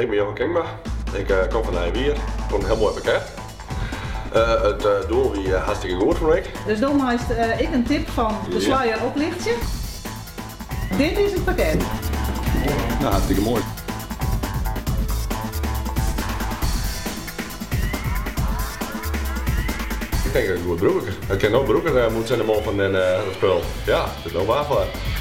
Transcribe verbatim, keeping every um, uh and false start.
ik ben Johan Kingma. Ik uh, kom van Eweweer, van een heel mooi pakket. Uh, het uh, doen we uh, hartstikke goed voor mij. Dus dan heeft uh, ik een tip van de sluier oplichtje. Dit is het pakket. Nou, hartstikke mooi. Ik denk dat ik een goed broeker. Ik ken ook broeker uh, moet zijn de man van een uh, spul. Ja, dat is nou waar voor.